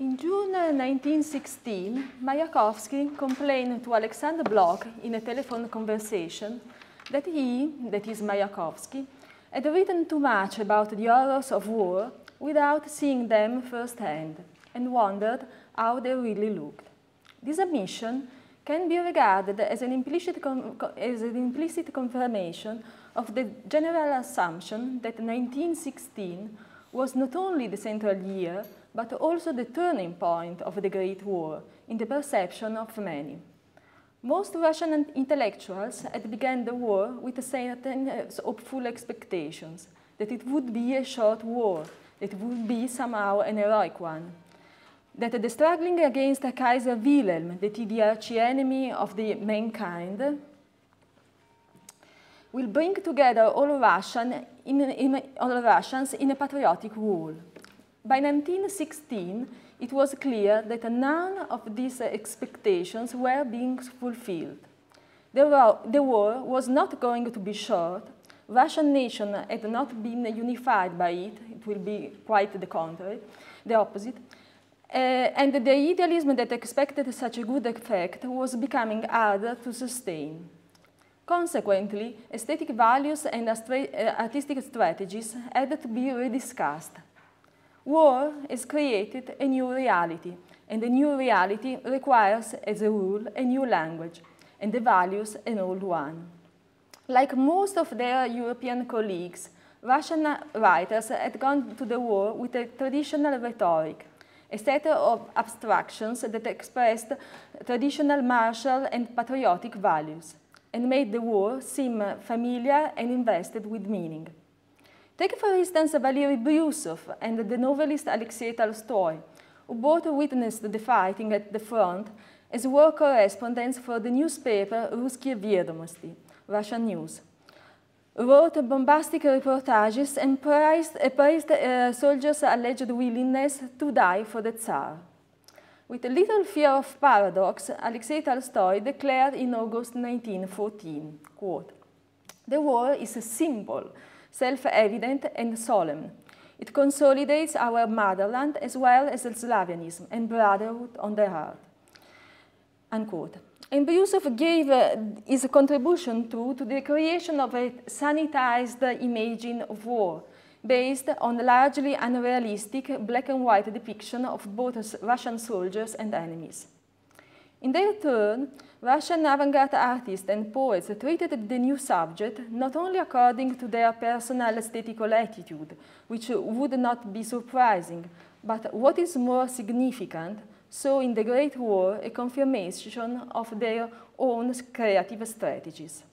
In June 1916, Mayakovsky complained to Alexander Blok in a telephone conversation that he, that is Mayakovsky, had written too much about the horrors of war without seeing them firsthand and wondered how they really looked. This admission can be regarded as an implicit confirmation of the general assumption that 1916 was not only the central year, but also the turning point of the Great War in the perception of many. Most Russian intellectuals had begun the war with certain hopeful expectations, that it would be a short war, that it would be somehow an heroic one, that the struggling against Kaiser Wilhelm, the arch-enemy of the mankind, will bring together all Russians in a patriotic wall. By 1916, it was clear that none of these expectations were being fulfilled. The war was not going to be short. Russian nation had not been unified by it. It will be quite the contrary, the opposite. And the idealism that expected such a good effect was becoming harder to sustain. Consequently, aesthetic values and artistic strategies had to be rediscussed. War has created a new reality, and the new reality requires, as a rule, a new language, and the values an old one. Like most of their European colleagues, Russian writers had gone to the war with a traditional rhetoric, a set of abstractions that expressed traditional martial and patriotic values, and made the war seem familiar and invested with meaning. Take, for instance, Valery Bryusov and the novelist Alexei Tolstoy, who both witnessed the fighting at the front as war correspondents for the newspaper Ruskие Ведомости, Russian News, wrote bombastic reportages and praised soldiers' alleged willingness to die for the Tsar. With a little fear of paradox, Alexei Tolstoy declared in August 1914, quote, "The war is simple, self-evident and solemn. It consolidates our motherland as well as Slavianism and brotherhood on the heart," unquote. And Bryusov gave his contribution to the creation of a sanitized image of war, based on largely unrealistic black and white depiction of both Russian soldiers and enemies. In their turn, Russian avant-garde artists and poets treated the new subject not only according to their personal aesthetical attitude, which would not be surprising, but what is more significant, saw in the Great War a confirmation of their own creative strategies.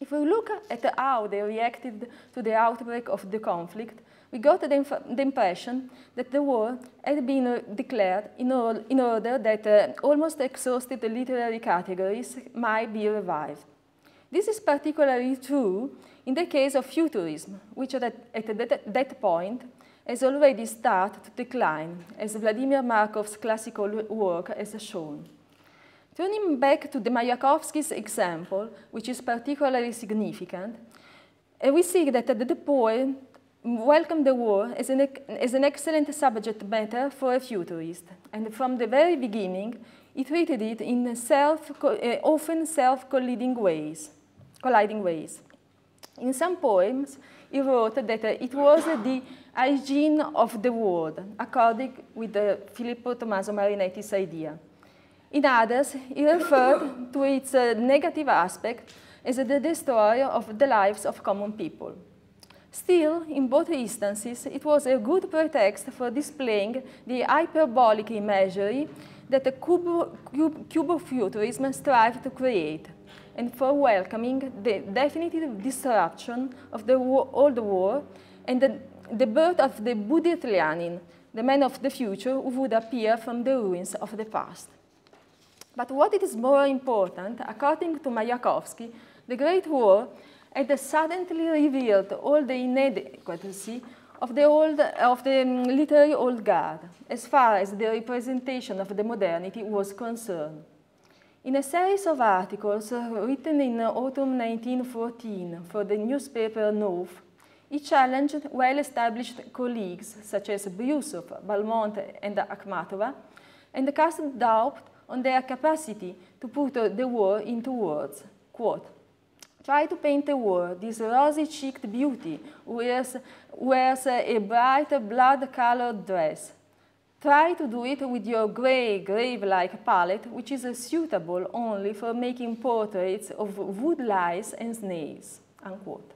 If we look at how they reacted to the outbreak of the conflict, we got the impression that the war had been declared in order that almost exhausted literary categories might be revived. This is particularly true in the case of Futurism, which at that point has already started to decline, as Vladimir Markov's classical work has shown. Turning back to the Mayakovsky's example, which is particularly significant, we see that the poet welcomed the war as an excellent subject matter for a futurist, and from the very beginning, he treated it in often self-colliding ways. In some poems, he wrote that it was the hygiene of the world, according with Filippo Tommaso Marinetti's idea. In others, he referred to its negative aspect as the destroyer of the lives of common people. Still, in both instances, it was a good pretext for displaying the hyperbolic imagery that the Cubofuturism strived to create, and for welcoming the definitive disruption of the old war and the birth of the Buditlianin, the man of the future who would appear from the ruins of the past. But what is more important, according to Mayakovsky, the Great War had suddenly revealed all the inadequacy of the literary old guard, as far as the representation of the modernity was concerned. In a series of articles written in autumn 1914 for the newspaper Novy, he challenged well-established colleagues such as Bryusov, Balmont and Akhmatova, and cast doubt on their capacity to put the war into words. Quote, "Try to paint a war, this rosy-cheeked beauty wears a bright blood-colored dress. Try to do it with your grey, grave-like palette, which is suitable only for making portraits of wood lice and snails." Unquote.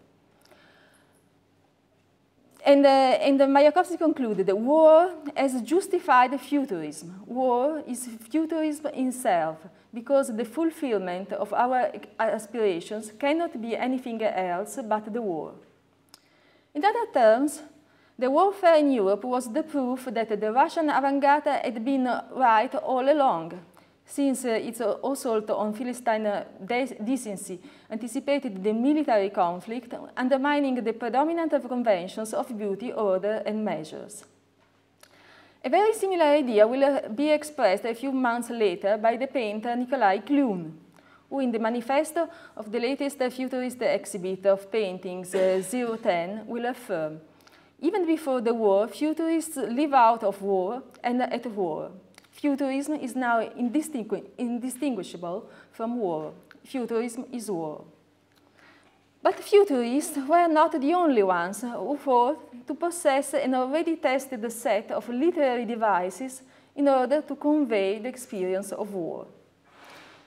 And Mayakovsky concluded that war has justified futurism. War is futurism itself, because the fulfillment of our aspirations cannot be anything else but the war. In other terms, the warfare in Europe was the proof that the Russian avant-garde had been right all along, since its assault on Philistine decency anticipated the military conflict, undermining the predominant conventions of beauty, order, and measures. A very similar idea will be expressed a few months later by the painter Nikolai Klun, who in the manifesto of the latest futurist exhibit of paintings 010 will affirm, "Even before the war, futurists live out of war and at war. Futurism is now indistinguishable from war. Futurism is war." But futurists were not the only ones who fought to possess an already tested set of literary devices in order to convey the experience of war.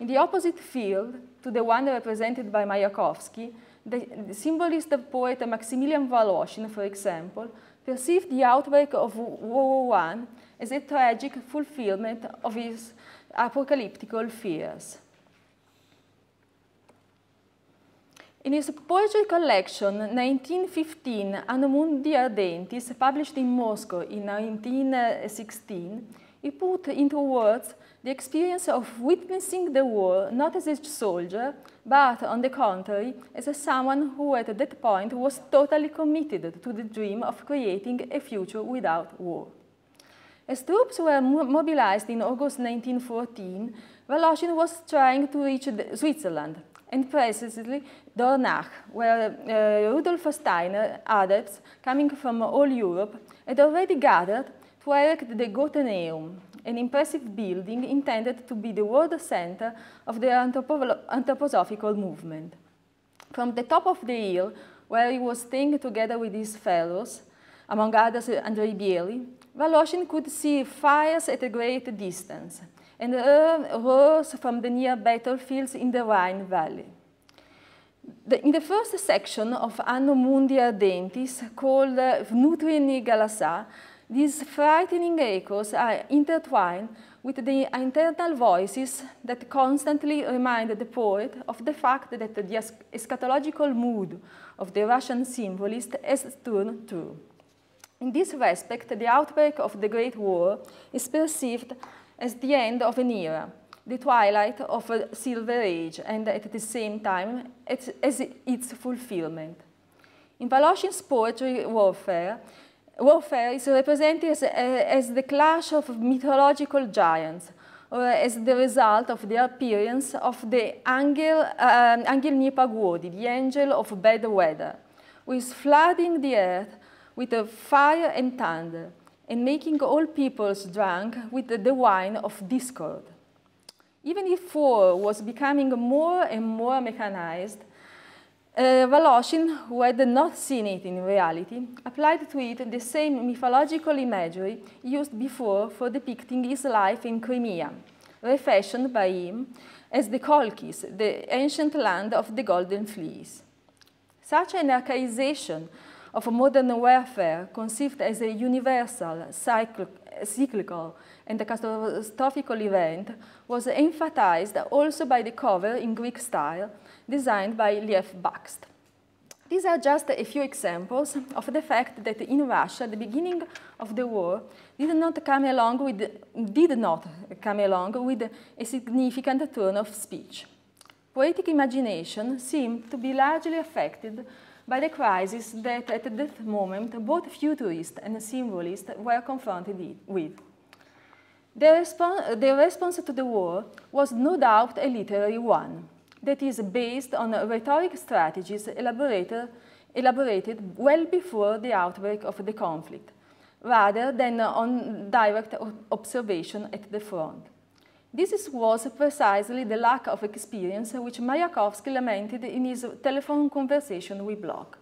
In the opposite field to the one represented by Mayakovsky, the symbolist poet Maximilian Voloshin, for example, perceived the outbreak of World War I as a tragic fulfillment of his apocalyptic fears. In his poetry collection 1915, Anno Mundi Ardentis, published in Moscow in 1916, he put into words the experience of witnessing the war not as a soldier, but on the contrary, as someone who at that point was totally committed to the dream of creating a future without war. As troops were mobilized in August 1914, Voloshin was trying to reach Switzerland, and precisely Dornach, where Rudolf Steiner adepts coming from all Europe had already gathered to erect the Goetheanum, an impressive building intended to be the world center of the anthroposophical movement. From the top of the hill, where he was staying together with his fellows, among others Andrei Bely, Voloshin could see fires at a great distance and roars from the near battlefields in the Rhine Valley. In the first section of Anno Mundi Ardentis, called Vnutrii Galasa, these frightening echoes are intertwined with the internal voices that constantly remind the poet of the fact that the eschatological mood of the Russian symbolist has turned true. In this respect, the outbreak of the Great War is perceived as the end of an era, the twilight of a Silver Age, and at the same time as its fulfillment. In Voloshin's poetry, warfare is represented as the clash of mythological giants, or as the result of the appearance of the Angel Nipagwodi, the angel of bad weather, who is flooding the earth with fire and thunder, and making all peoples drunk with the wine of discord. Even if war was becoming more and more mechanized, Voloshin, who had not seen it in reality, applied to it the same mythological imagery used before for depicting his life in Crimea, refashioned by him as the Colchis, the ancient land of the golden fleece. Such an archaization of modern warfare, conceived as a universal, cyclical, and catastrophic event, was emphasized also by the cover in Greek style, designed by Lev Bakst. These are just a few examples of the fact that in Russia, the beginning of the war did not come along with a significant turn of speech. Poetic imagination seemed to be largely affected by the crisis that at that moment both futurists and symbolists were confronted with. Their response to the war was no doubt a literary one, that is based on rhetoric strategies elaborated elaborated well before the outbreak of the conflict, rather than on direct observation at the front. This was precisely the lack of experience which Mayakovsky lamented in his telephone conversation with Blok.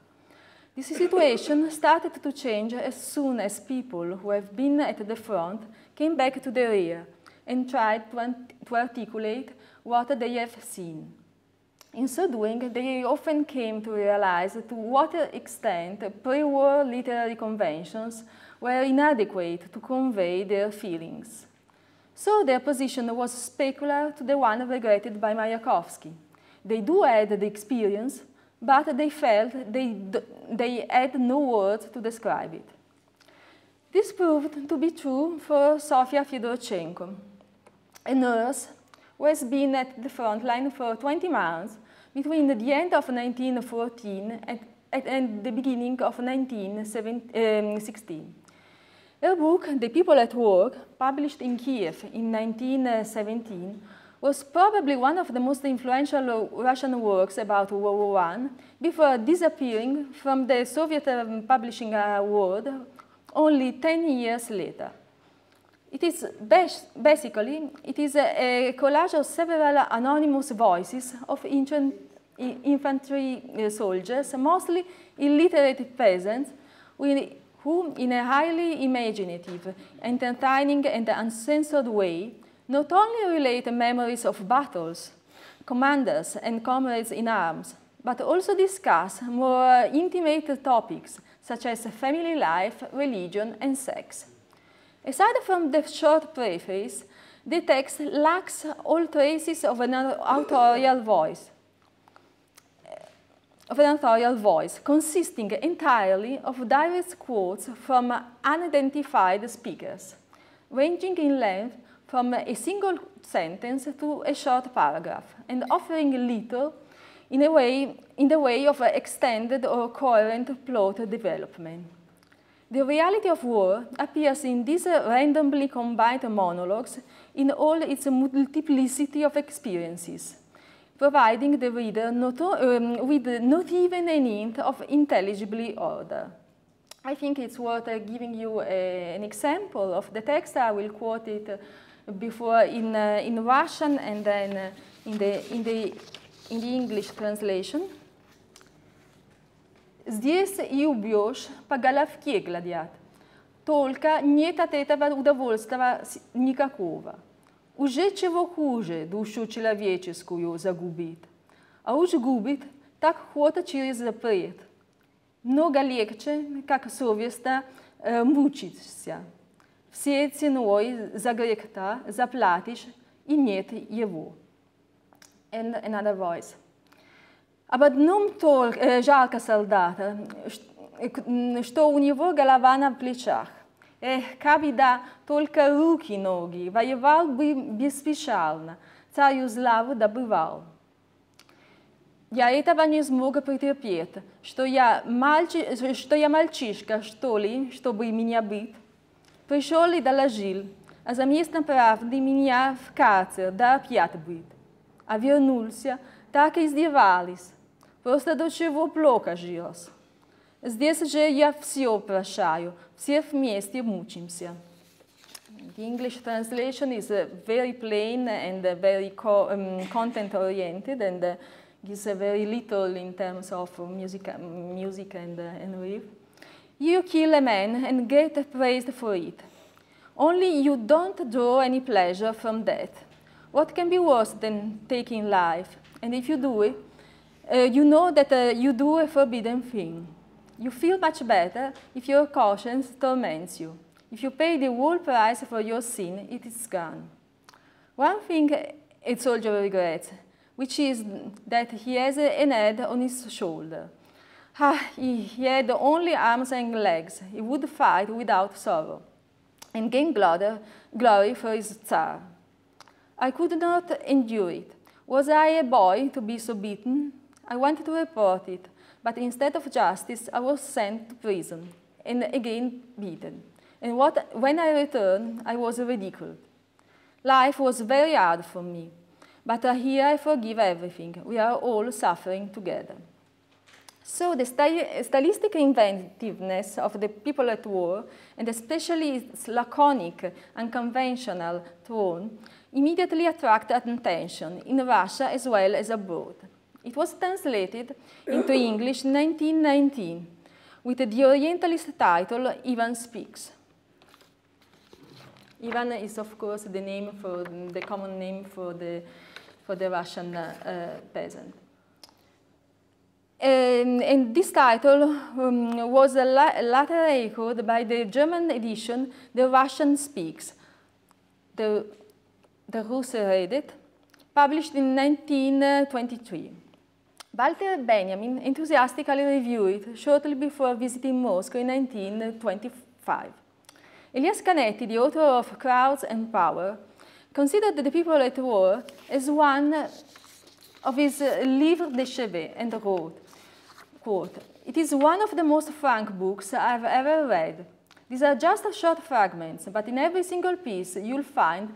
This situation started to change as soon as people who have been at the front came back to the rear and tried to articulate what they have seen. In so doing, they often came to realize to what extent pre-war literary conventions were inadequate to convey their feelings. So their position was specular to the one regretted by Mayakovsky. They do had the experience, but they felt they had no words to describe it. This proved to be true for Sofia Fedorchenko, a nurse who has been at the front line for 20 months between the end of 1914 and the beginning of 1916. Her book, The People at Work, published in Kiev in 1917, was probably one of the most influential Russian works about World War I before disappearing from the Soviet publishing world only 10 years later. It is basically, it is a collage of several anonymous voices of infantry soldiers, mostly illiterate peasants, who in a highly imaginative, entertaining and uncensored way not only relate memories of battles, commanders and comrades in arms, but also discuss more intimate topics such as family life, religion and sex. Aside from the short preface, the text lacks all traces of an authorial voice, consisting entirely of direct quotes from unidentified speakers, ranging in length from a single sentence to a short paragraph, and offering little in the way of extended or coherent plot development. The reality of war appears in these randomly combined monologues in all its multiplicity of experiences, providing the reader with not even a hint of intelligibly order. I think it's worth giving you an example of the text. I will quote it before in Russian and then in the English translation. Здесь и убьешь, по головке гладят. Только нет от этого удовольствия никакого. Уже чего хуже душу человеческую загубит. А уж губит, так охота через запрет. Много легче, как совестно, мучиться. Всей ценой за греха заплатишь, и нет его. And another voice. Об одном только жалко солдата, что у него голова на плечах. Эх, когда только руки, ноги, воевал бы беспощадно, царю славу добывал. Я этого не смог претерпеть, что я мальчишка, что ли, чтобы меня быть. Пришел и доложил, а за местной правды меня в карцер, да опять быть. А вернулся, так и издевались. Просто до чего плохо жилось. Здесь же я все прощаю, все вместе мучимся. The English translation is very plain and very content-oriented and gives very little in terms of music and riff. You kill a man and get praised for it. Only you don't draw any pleasure from that. What can be worse than taking life? And if you do it, you know that you do a forbidden thing. You feel much better if your conscience torments you. If you pay the whole price for your sin, it is gone. One thing a soldier regrets, which is that he has an head on his shoulder. Ah, he had only arms and legs. He would fight without sorrow and gain glory for his tsar. I could not endure it. Was I a boy to be so beaten? I wanted to report it, but instead of justice, I was sent to prison and again beaten. And when I returned, I was ridiculed. Life was very hard for me, but here I forgive everything. We are all suffering together. So the stylistic inventiveness of The People at War, and especially its laconic, unconventional tone, immediately attracted attention in Russia as well as abroad. It was translated into English in 1919 with the Orientalist title Ivan Speaks. Ivan is, of course, the name for the common name for the Russian peasant. And this title was later echoed by the German edition, The Russian Speaks, the Russe Redet, published in 1923. Walter Benjamin enthusiastically reviewed it shortly before visiting Moscow in 1925. Elias Canetti, the author of Crowds and Power, considered The People at War as one of his livres de chevet and wrote, quote, "It is one of the most frank books I've ever read. These are just short fragments, but in every single piece you'll find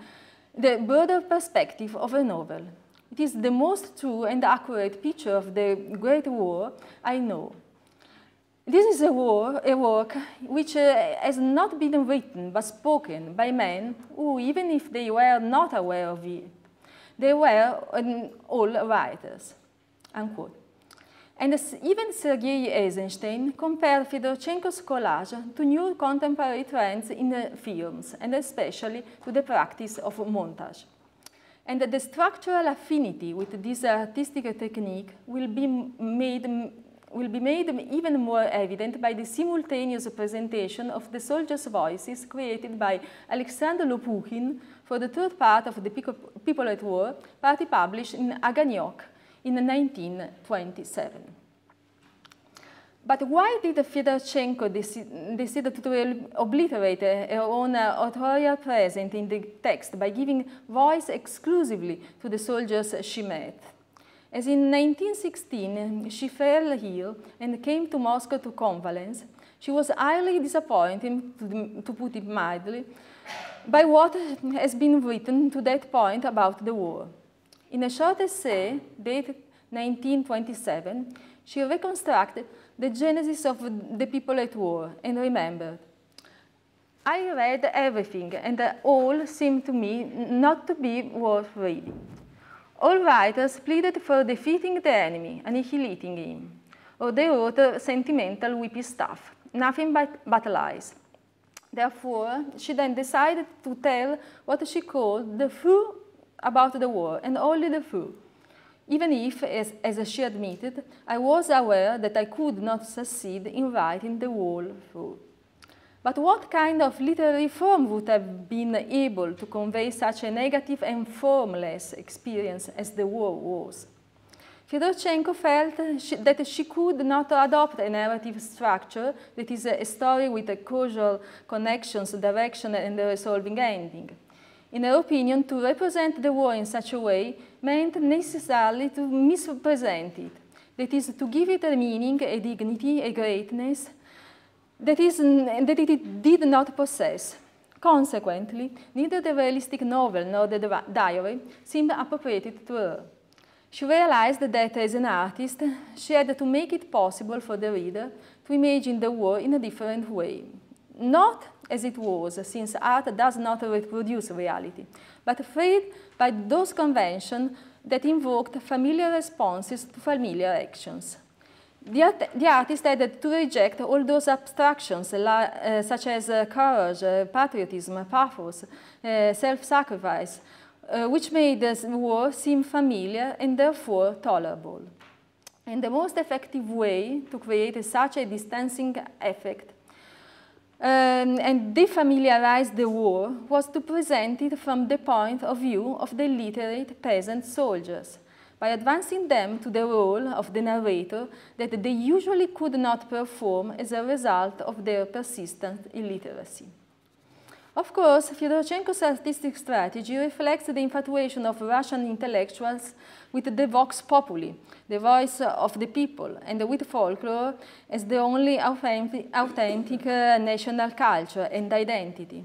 the broader perspective of a novel. It is the most true and accurate picture of the Great War I know. This is a work which has not been written but spoken by men who, even if they were not aware of it, they were all writers." Unquote. And even Sergei Eisenstein compared Fedorchenko's collage to new contemporary trends in films, and especially to the practice of montage. And the structural affinity with this artistic technique will be made even more evident by the simultaneous presentation of the soldiers' voices created by Alexander Lopukhin for the third part of The People at War, partly published in Aganyok in 1927. But why did Fedorchenko decide to obliterate her own authorial presence in the text by giving voice exclusively to the soldiers she met? As in 1916, she fell ill and came to Moscow to convalesce, she was highly disappointed, to put it mildly, by what has been written to that point about the war. In a short essay, dated 1927, she reconstructed the genesis of The People at War and remembered, "I read everything and all seemed to me not to be worth reading. All writers pleaded for defeating the enemy, annihilating him, or they wrote sentimental, weepy stuff, nothing but lies." Therefore, she then decided to tell what she called the truth about the war, and only the truth, even if, as she admitted, "I was aware that I could not succeed in writing the whole truth." But what kind of literary form would have been able to convey such a negative and formless experience as the war was? Fedorchenko felt that she could not adopt a narrative structure, that is, a story with a causal connections, direction, and a resolving ending. In her opinion, to represent the war in such a way meant necessarily to misrepresent it, that is, to give it a meaning, a dignity, a greatness, that it did not possess. Consequently, neither the realistic novel nor the diary seemed appropriate to her. She realized that as an artist, she had to make it possible for the reader to imagine the war in a different way. Not as it was, since art does not reproduce reality, but freed by those conventions that invoked familiar responses to familiar actions. The artist had to reject all those abstractions, such as courage, patriotism, pathos, self-sacrifice, which made this war seem familiar and therefore tolerable. And the most effective way to create such a distancing effect and defamiliarize the war was to present it from the point of view of the literate peasant soldiers, by advancing them to the role of the narrator that they usually could not perform as a result of their persistent illiteracy. Of course, Fedorchenko's artistic strategy reflects the infatuation of Russian intellectuals with the vox populi, the voice of the people, and with folklore as the only authentic national culture and identity.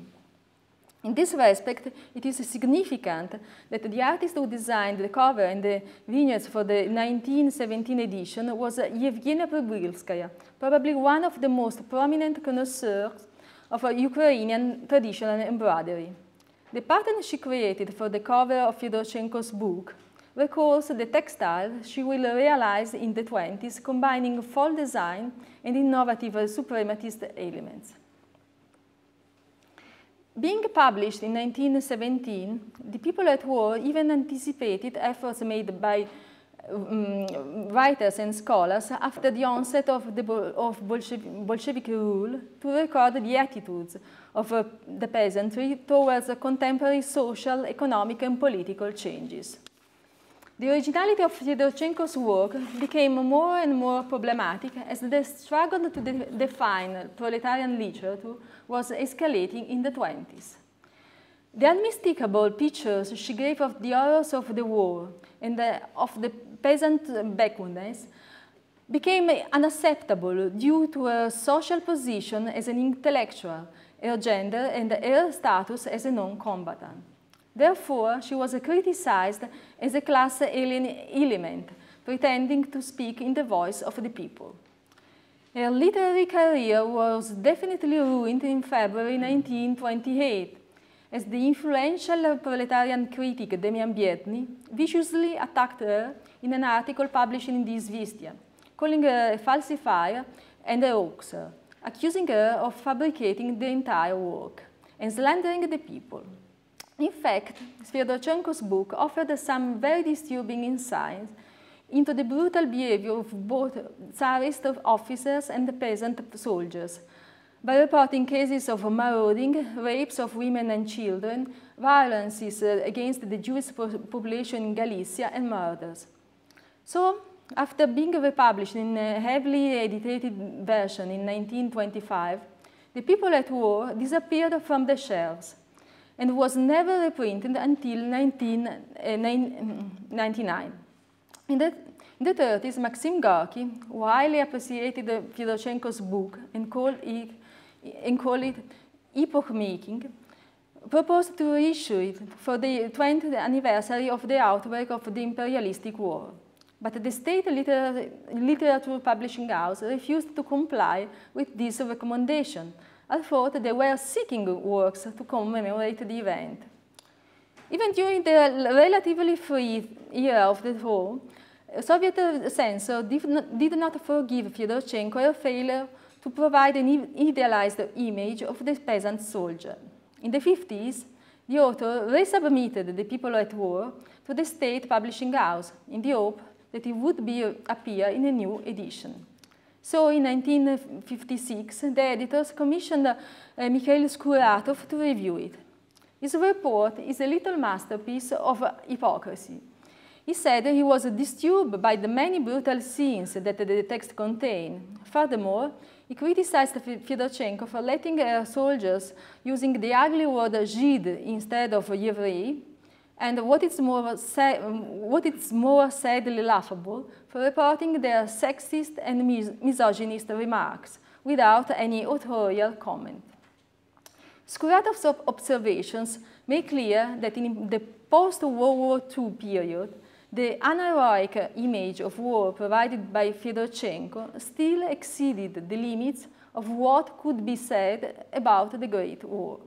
In this respect, it is significant that the artist who designed the cover and the vignettes for the 1917 edition was Evgenia Prebrilskaya, probably one of the most prominent connoisseurs of Ukrainian traditional embroidery. The pattern she created for the cover of Fedorchenko's book recalls the textile she will realize in the 20s, combining folk design and innovative suprematist elements. Being published in 1917, The People at War even anticipated efforts made by writers and scholars after the onset of Bolshevik rule to record the attitudes of the peasantry towards contemporary social, economic and political changes. The originality of Fedorchenko's work became more and more problematic as the struggle to define proletarian literature was escalating in the 20s. The unmistakable pictures she gave of the horrors of the war and of the peasant backwardness became unacceptable due to her social position as an intellectual, her gender and her status as a non-combatant. Therefore, she was criticized as a class alien element, pretending to speak in the voice of the people. Her literary career was definitely ruined in February 1928, as the influential proletarian critic Demyan Bedny viciously attacked her in an article published in the Izvestia, calling her a falsifier and a hoaxer, accusing her of fabricating the entire work and slandering the people. In fact, Fedorchenko's book offered some very disturbing insights into the brutal behavior of both Tsarist officers and the peasant soldiers, by reporting cases of marauding, rapes of women and children, violences against the Jewish population in Galicia, and murders. So, after being republished in a heavily edited version in 1925, The People at War disappeared from the shelves and was never reprinted until 1999. In the 30s, Maxim Gorky widely appreciated Fedorchenko's book and called it epoch-making, proposed to reissue it for the 20th anniversary of the outbreak of the imperialistic war. But the state literature publishing house refused to comply with this recommendation, I thought they were seeking works to commemorate the event. Even during the relatively free year of the war, Soviet censor did not forgive Fedorchenko her failure to provide an idealized image of the peasant soldier. In the 50s, the author resubmitted The People at War to the state publishing house in the hope that it would appear in a new edition. So, in 1956, the editors commissioned Mikhail Skuratov to review it. His report is a little masterpiece of hypocrisy. He said he was disturbed by the many brutal scenes that the text contained. Furthermore, he criticized Fedorchenko for letting her soldiers using the ugly word Žid instead of Yevrei, and what is more sadly laughable, for reporting their sexist and misogynist remarks without any authorial comment. Skuratov's observations make clear that in the post-World War II period, the unheroic image of war provided by Fedorchenko still exceeded the limits of what could be said about the Great War.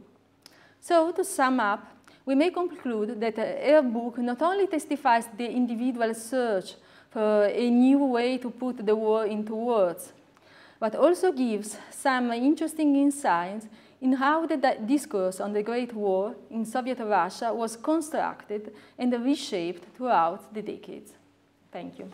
So, to sum up, we may conclude that her book not only testifies the individual search for a new way to put the war into words, but also gives some interesting insights in how the discourse on the Great War in Soviet Russia was constructed and reshaped throughout the decades. Thank you.